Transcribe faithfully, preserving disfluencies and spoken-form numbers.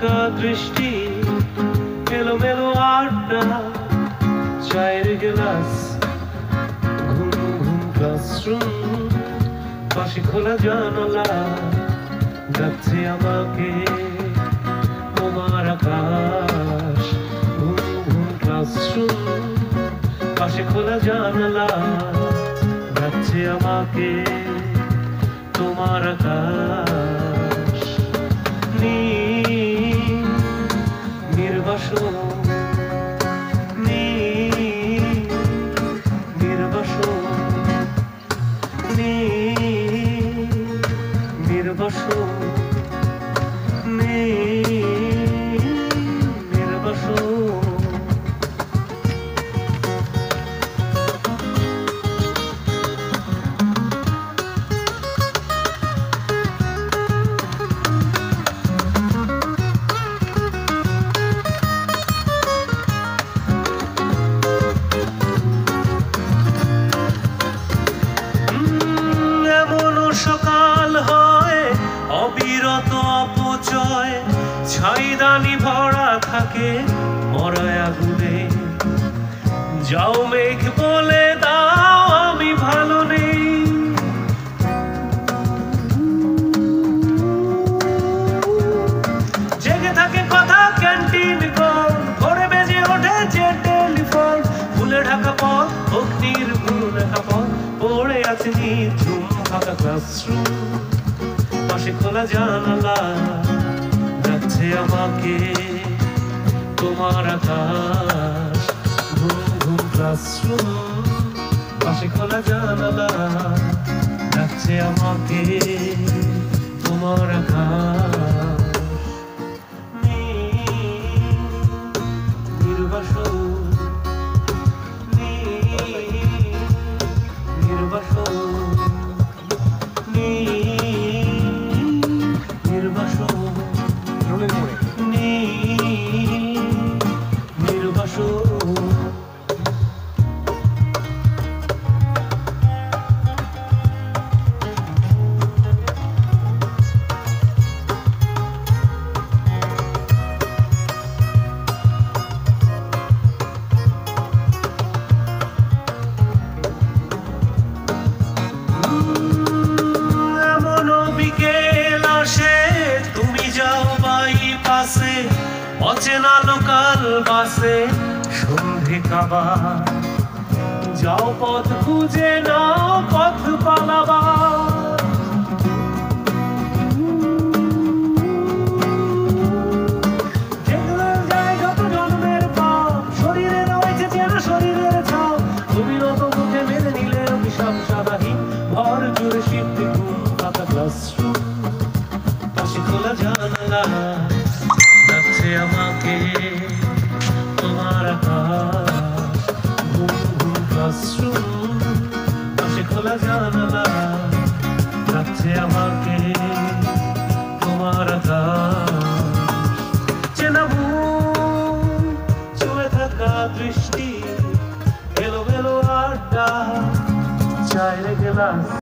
থাকা দৃষ্টি এলোমেলো আড্ডা চায়ের গ্লাস ঘুম ঘুম ক্লাসরুম পাশে খোলা জানালা ডাকছে আমাকে তোমার আকাশ ঘুম ঘুম ক্লাসরুম পাশে খোলা জানালা ডাকছে আমাকে তোমার আকাশ নীল নির্বাসন নীল নির্বাসন নীল নির্বাসন নীল নির্বাসন ছাইদানি ভরা থাকে মরা আগুনে যাও মেঘ বলে দাও আমি ভালো নেই জেগে থাকে কথা ক্যান্টিন কল ঘরে বেজে ওঠে যে টেলিফোন ফুলে ঢাকা পথ ভক্তির ভুল ঢাকা পথ পড়ে আছে নিঝুম ফাঁকা ক্লাসরুম পাশে খোলা জানালা ডাকছে আমাকে তোমার আকাশ ঘুম ঘুম ক্লাসরুম পাশে খোলা জানালা ডাকছে আমাকে তোমার আকাশ নীল নির্বাসন নীল নির্বাসন নীল নির্বাসন অচেনা লোকাল বাসে সন্ধে কাবা যাও পথ খুঁজে নাও পথ পালাবা যায় যত জন্মের পাপ শরীরে রয়েছে চেনা শরীরের ছাপ তুমি নত মুখে মেনে নিলে অভিশাপ সাদাহীন ভর জুড়ে সিদ্ধি ঘুম পাতা ক্লাসরুম পাশে খোলা জানালা ডাকছে আমাকে তোমার আকাশ ঘুম ঘুম ক্লাসরুম পাশে খোলা জানালা ডাকছে আমাকে তোমার আকাশ চেনা মন চলে থাকা দৃষ্টি এলোমেলো আড্ডা চায়ের গ্লাস